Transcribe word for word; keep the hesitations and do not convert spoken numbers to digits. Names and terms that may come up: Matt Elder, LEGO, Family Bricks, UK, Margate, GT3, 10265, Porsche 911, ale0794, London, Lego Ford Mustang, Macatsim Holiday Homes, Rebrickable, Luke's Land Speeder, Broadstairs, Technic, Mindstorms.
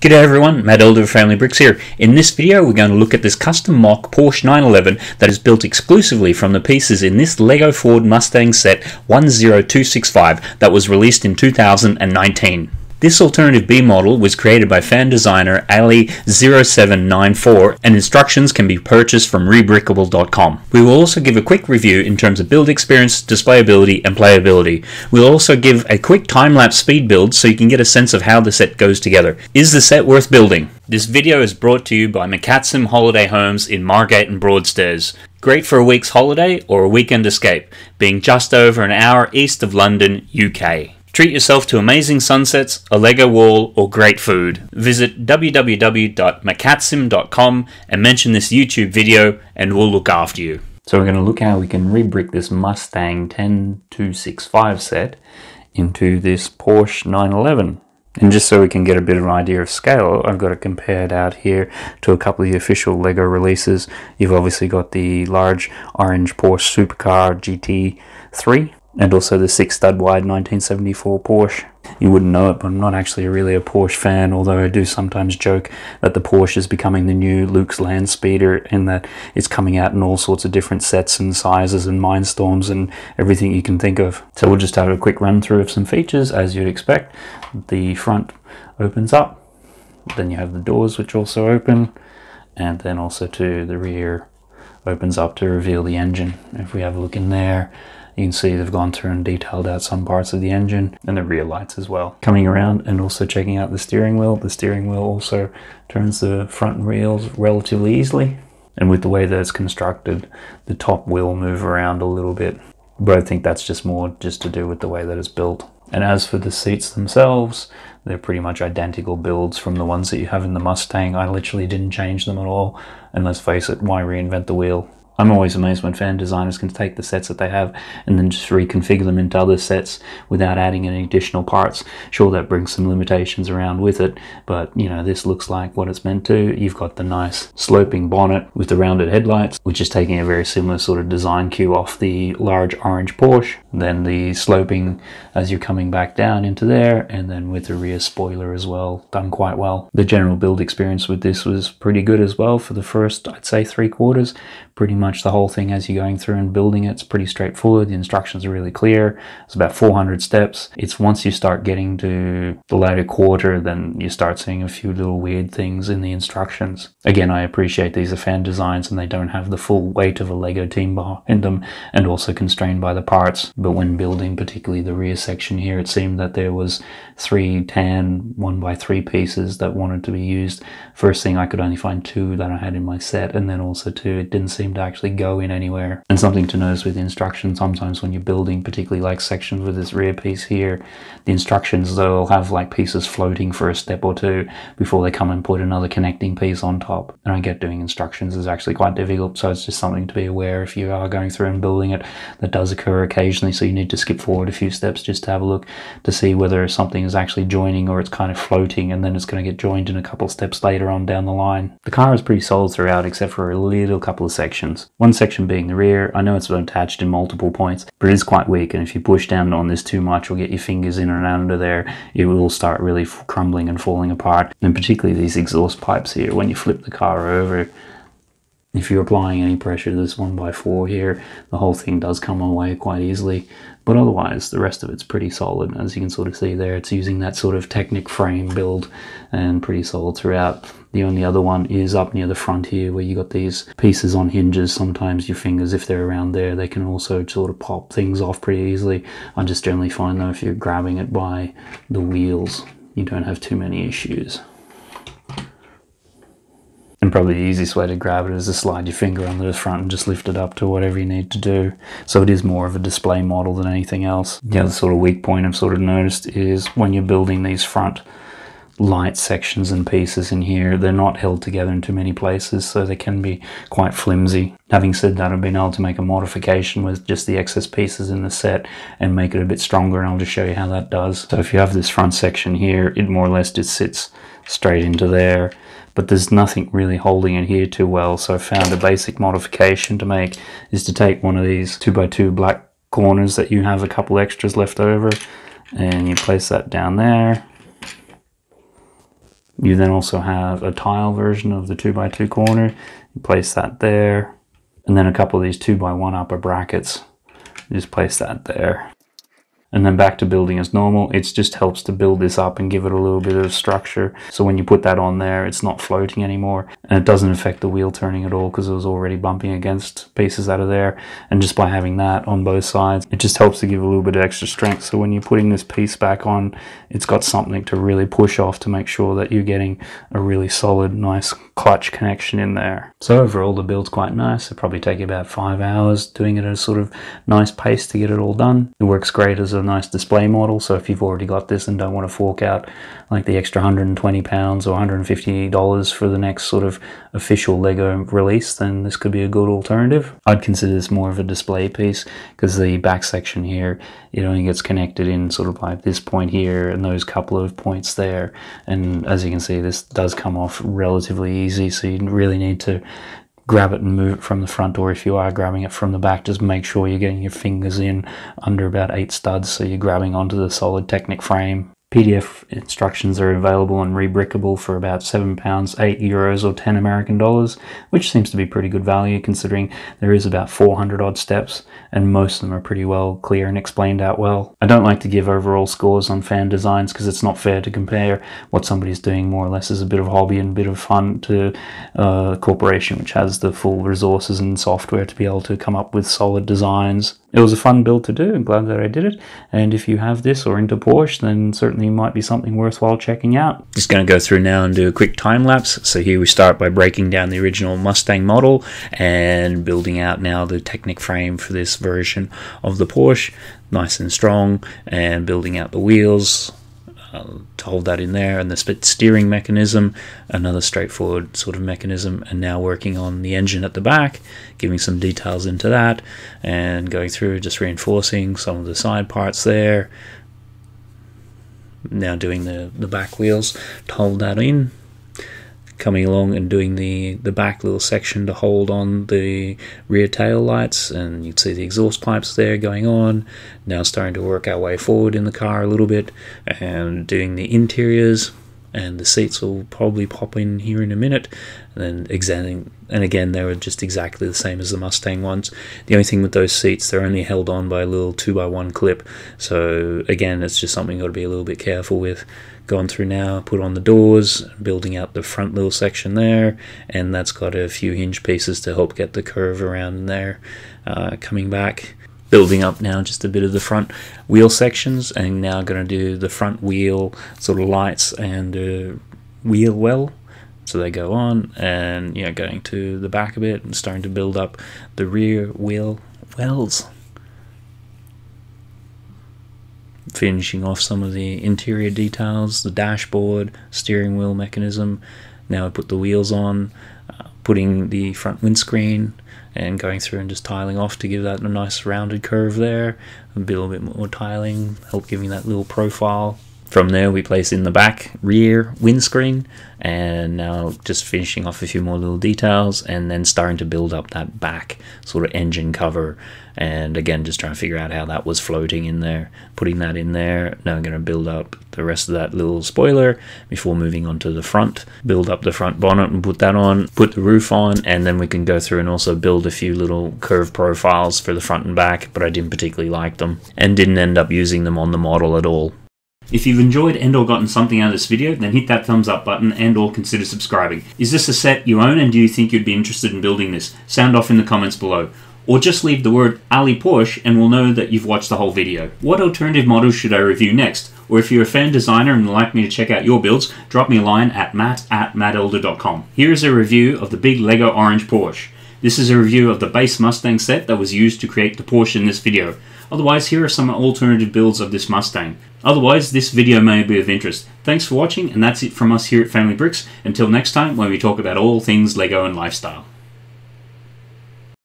G'day everyone, Matt Elder of Family Bricks here. In this video we're going to look at this custom mock Porsche nine eleven that is built exclusively from the pieces in this Lego Ford Mustang set one zero two six five that was released in two thousand nineteen. This alternative B model was created by fan designer ale zero seven nine four and instructions can be purchased from rebrickable dot com. We will also give a quick review in terms of build experience, displayability and playability. We'll also give a quick time-lapse speed build so you can get a sense of how the set goes together. Is the set worth building? This video is brought to you by Macatsim Holiday Homes in Margate and Broadstairs. Great for a week's holiday or a weekend escape, being just over an hour east of London, U K. Treat yourself to amazing sunsets, a Lego wall, or great food. Visit w w w dot macatsim dot com and mention this YouTube video and we'll look after you. So we're going to look how we can rebrick this Mustang one zero two six five set into this Porsche nine eleven. And just so we can get a bit of an idea of scale, I've got it compared out here to a couple of the official Lego releases. You've obviously got the large orange Porsche Supercar G T three. And also the six stud wide nineteen seventy-four Porsche. You wouldn't know it, but I'm not actually really a Porsche fan, although I do sometimes joke that the Porsche is becoming the new Luke's Land Speeder and that it's coming out in all sorts of different sets and sizes and Mindstorms and everything you can think of. So we'll just have a quick run through of some features as you'd expect. The front opens up, then you have the doors which also open, and then also to the rear opens up to reveal the engine. If we have a look in there, you can see they've gone through and detailed out some parts of the engine and the rear lights as well. Coming around and also checking out the steering wheel. The steering wheel also turns the front wheels relatively easily. And with the way that it's constructed, the top will move around a little bit. But I think that's just more just to do with the way that it's built. And as for the seats themselves, they're pretty much identical builds from the ones that you have in the Mustang. I literally didn't change them at all. And let's face it, why reinvent the wheel? I'm always amazed when fan designers can take the sets that they have and then just reconfigure them into other sets without adding any additional parts. Sure, that brings some limitations around with it, but you know, this looks like what it's meant to. You've got the nice sloping bonnet with the rounded headlights, which is taking a very similar sort of design cue off the large orange Porsche. Then the sloping as you're coming back down into there, and then with the rear spoiler as well, done quite well. The general build experience with this was pretty good as well for the first, I'd say, three quarters. Pretty much the whole thing as you're going through and building it, it's pretty straightforward. The instructions are really clear. It's about four hundred steps. It's once you start getting to the later quarter, then you start seeing a few little weird things in the instructions. Again, I appreciate these are fan designs and they don't have the full weight of a Lego team behind them and also constrained by the parts. But when building, particularly the rear section here, it seemed that there was three tan one by three pieces that wanted to be used. First thing, I could only find two that I had in my set, and then also two, it didn't seem to actually go in anywhere. And something to notice with the instructions, sometimes when you're building, particularly like sections with this rear piece here, the instructions, they'll have like pieces floating for a step or two before they come and put another connecting piece on top. And I get doing instructions is actually quite difficult, so it's just something to be aware if you are going through and building it. That does occur occasionally, so you need to skip forward a few steps just to have a look to see whether something is actually joining or it's kind of floating, and then it's going to get joined in a couple steps later on down the line. The car is pretty solid throughout except for a little couple of sections. One section being the rear. I know it's been attached in multiple points, but it is quite weak, and if you push down on this too much or get your fingers in and under there, it will start really crumbling and falling apart. And particularly these exhaust pipes here, when you flip the car over, if you're applying any pressure to this one by four here, the whole thing does come away quite easily. But otherwise, the rest of it's pretty solid. As you can sort of see there, it's using that sort of Technic frame build and pretty solid throughout. The only other one is up near the front here where you got these pieces on hinges. Sometimes your fingers, if they're around there, they can also sort of pop things off pretty easily. I just generally find though if you're grabbing it by the wheels, you don't have too many issues. And probably the easiest way to grab it is to slide your finger under the front and just lift it up to whatever you need to do. So it is more of a display model than anything else. The other sort of weak point I've sort of noticed is when you're building these front light sections and pieces in here, they're not held together in too many places, so they can be quite flimsy. Having said that, I've been able to make a modification with just the excess pieces in the set and make it a bit stronger, and I'll just show you how that does. So if you have this front section here, it more or less just sits straight into there, but there's nothing really holding it here too well. So I found a basic modification to make is to take one of these two by two black corners that you have a couple extras left over, and you place that down there. You then also have a tile version of the two by two corner. You place that there. And then a couple of these two by one upper brackets. You just place that there. And then back to building as normal. It just helps to build this up and give it a little bit of structure. So when you put that on there, it's not floating anymore. And it doesn't affect the wheel turning at all because it was already bumping against pieces out of there. And just by having that on both sides, it just helps to give a little bit of extra strength. So when you're putting this piece back on, it's got something to really push off to make sure that you're getting a really solid, nice clutch connection in there. So overall, the build's quite nice. It'll probably take you about five hours doing it at a sort of nice pace to get it all done. It works great as a a nice display model, so if you've already got this and don't want to fork out like the extra one hundred and twenty pounds or one hundred and fifty dollars for the next sort of official Lego release, then this could be a good alternative. I'd consider this more of a display piece because the back section here, it only gets connected in sort of like this point here and those couple of points there, and as you can see, this does come off relatively easy, so you really need to grab it and move it from the front, or if you are grabbing it from the back, just make sure you're getting your fingers in under about eight studs so you're grabbing onto the solid Technic frame. P D F instructions are available on Rebrickable for about seven pounds, eight euros or ten American dollars, which seems to be pretty good value considering there is about four hundred odd steps and most of them are pretty well clear and explained out well. I don't like to give overall scores on fan designs because it's not fair to compare what somebody's doing more or less as a bit of hobby and a bit of fun to uh, a corporation which has the full resources and software to be able to come up with solid designs. It was a fun build to do, I'm glad that I did it, and if you have this or into Porsche, then certainly might be something worthwhile checking out. Just going to go through now and do a quick time lapse. So here we start by breaking down the original Mustang model and building out now the Technic frame for this version of the Porsche, nice and strong, and building out the wheels uh, to hold that in there, and the split steering mechanism, another straightforward sort of mechanism, and now working on the engine at the back, giving some details into that and going through, just reinforcing some of the side parts there, now doing the the back wheels to hold that in, coming along and doing the the back little section to hold on the rear tail lights, and you can see the exhaust pipes there going on. Now starting to work our way forward in the car a little bit and doing the interiors, and the seats will probably pop in here in a minute, and then examining, and again they were just exactly the same as the Mustang ones. The only thing with those seats, they're only held on by a little two by one clip, so again it's just something you've got to be a little bit careful with. Gone through now, put on the doors, building out the front little section there, and that's got a few hinge pieces to help get the curve around there. Uh, coming back, building up now just a bit of the front wheel sections, and now going to do the front wheel sort of lights and uh, wheel well. So they go on, and you know, going to the back a bit and starting to build up the rear wheel wells. Finishing off some of the interior details, the dashboard, steering wheel mechanism. Now I put the wheels on, uh, putting the front windscreen, and going through and just tiling off to give that a nice rounded curve there. A little bit more tiling, help giving that little profile. From there we place in the back rear windscreen, and now just finishing off a few more little details, and then starting to build up that back sort of engine cover, and again just trying to figure out how that was floating in there, putting that in there. Now I'm going to build up the rest of that little spoiler before moving on to the front, build up the front bonnet and put that on, put the roof on, and then we can go through and also build a few little curve profiles for the front and back, but I didn't particularly like them and didn't end up using them on the model at all. If you've enjoyed and or gotten something out of this video, then hit that thumbs up button and or consider subscribing. Is this a set you own, and do you think you'd be interested in building this? Sound off in the comments below. Or just leave the word Ali Porsche and we'll know that you've watched the whole video. What alternative models should I review next? Or if you're a fan designer and would like me to check out your builds, drop me a line at matt at matt elder dot com. Here is a review of the big Lego orange Porsche. This is a review of the base Mustang set that was used to create the Porsche in this video. Otherwise, here are some alternative builds of this Mustang. Otherwise, this video may be of interest. Thanks for watching, and that's it from us here at Family Bricks. Until next time, when we talk about all things Lego and lifestyle.